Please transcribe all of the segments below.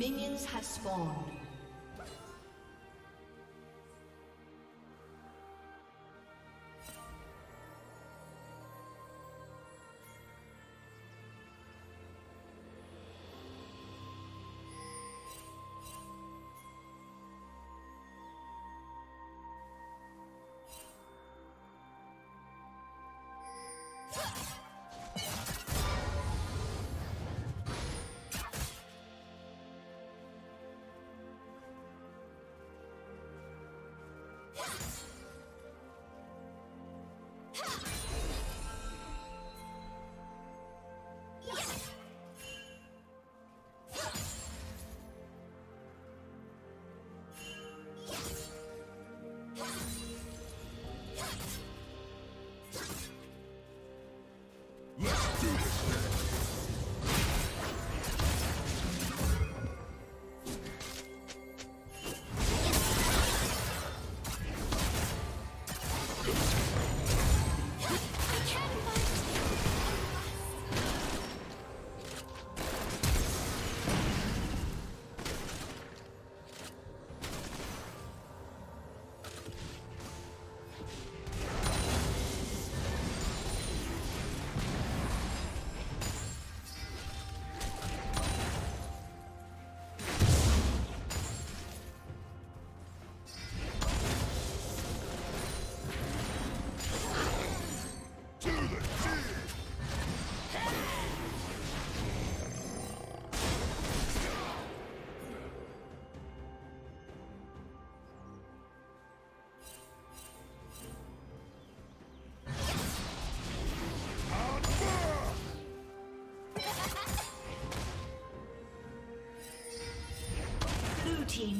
Minions have spawned.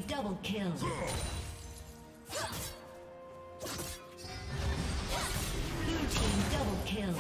Double kill. Blue team double kills.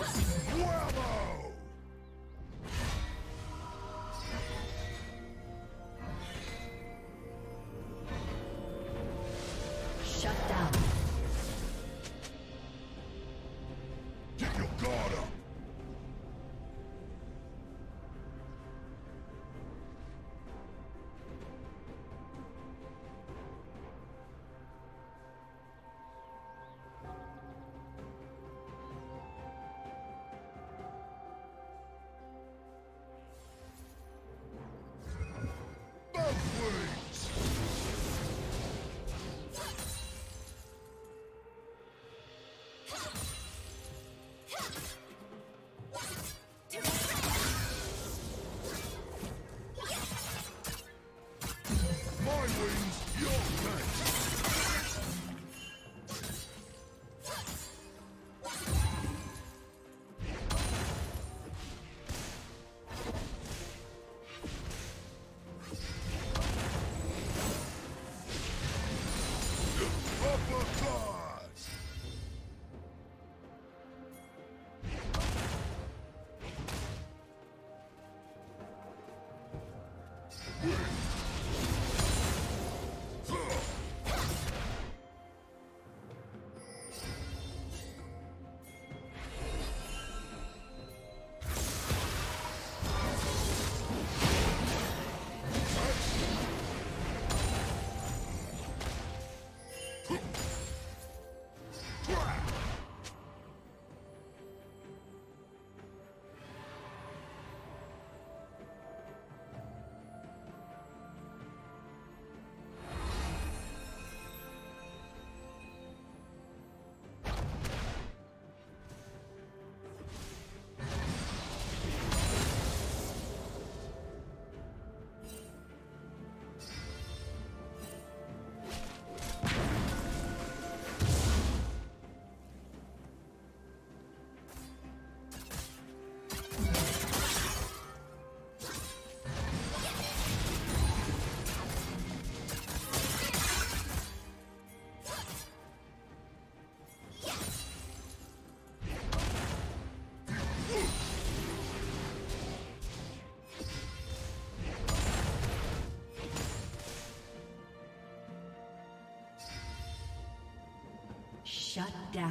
Shut down.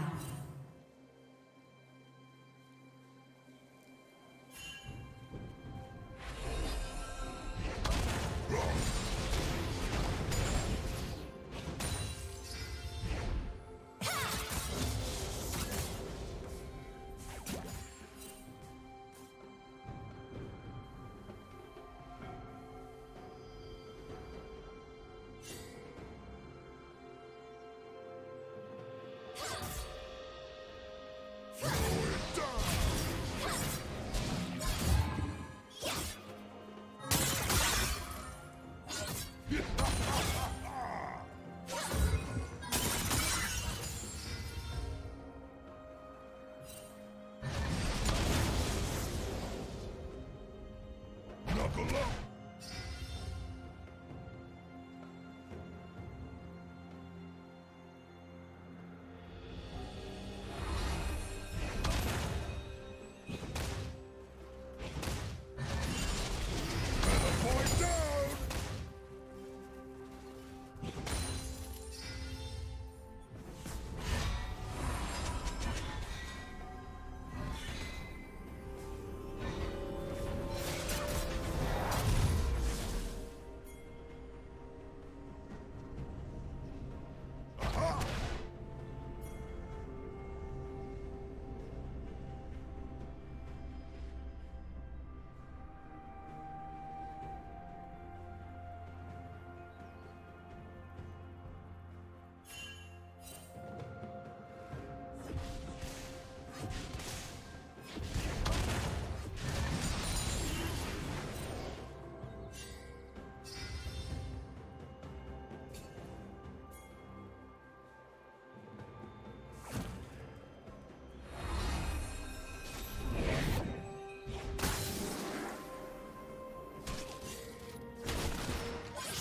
Wrong.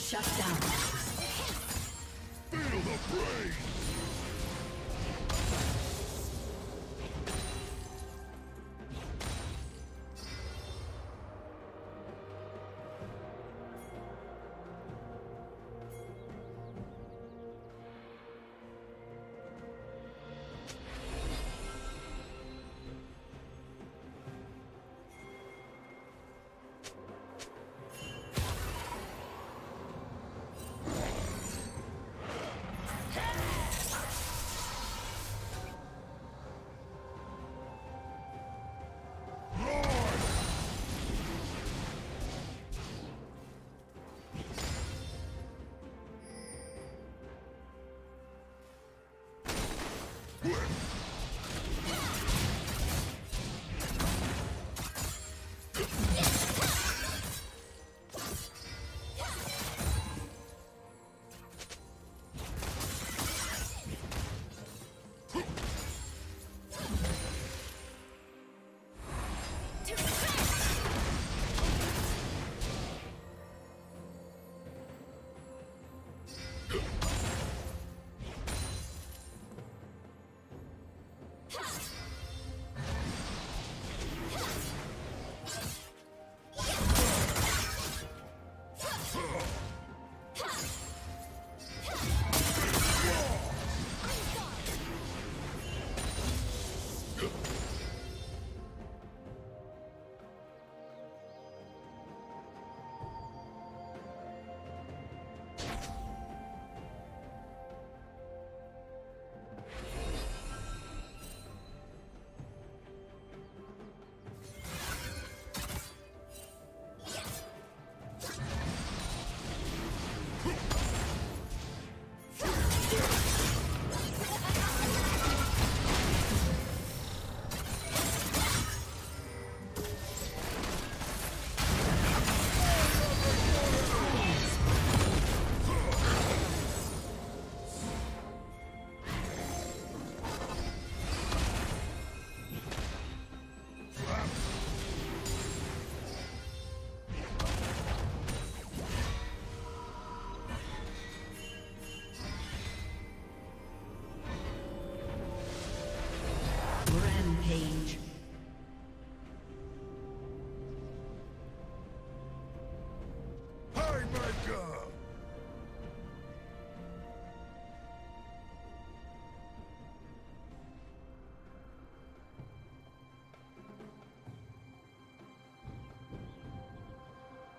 Shut down. Feel the brain!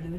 Blue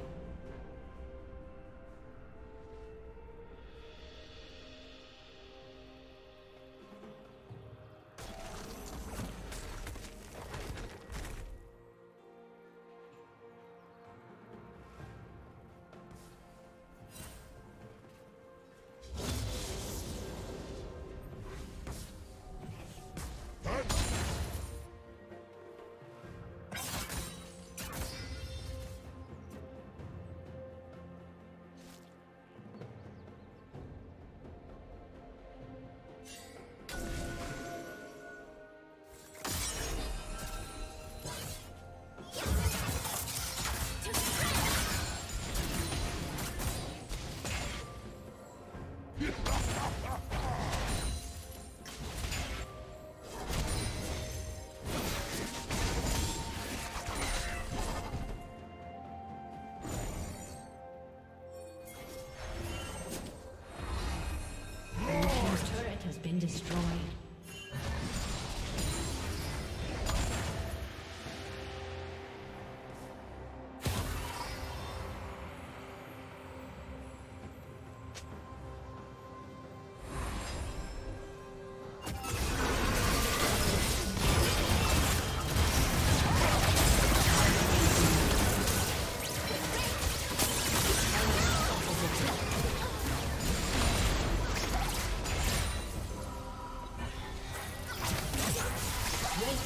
Destroyed.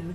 Blue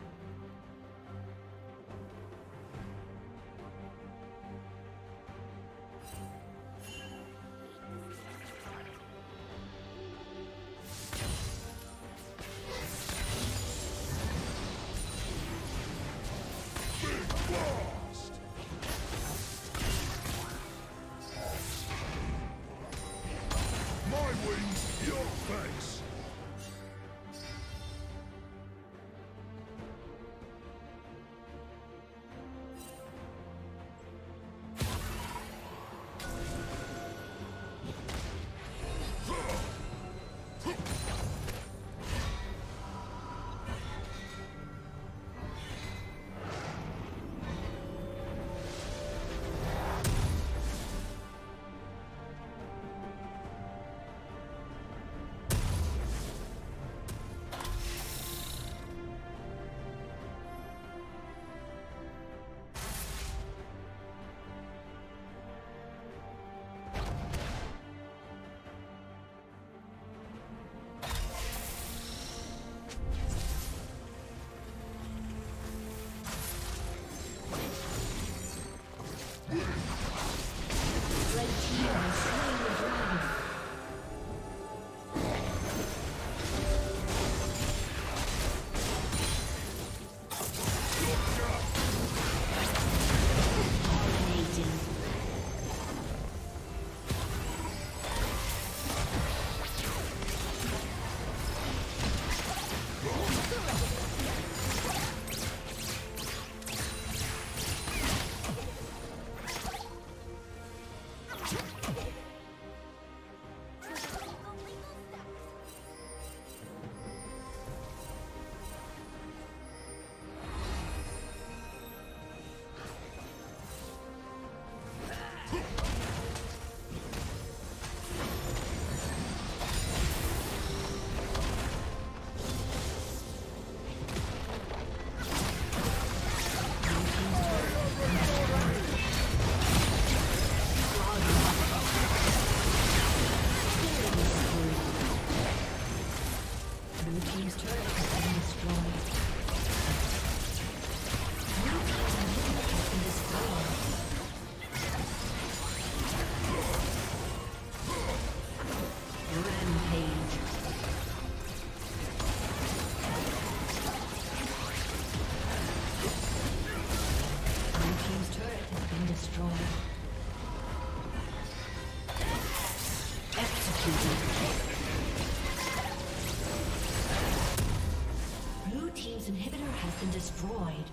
Blue team's turret has been destroyed. Blue team's turret has been destroyed. Blue team's inhibitor has been destroyed.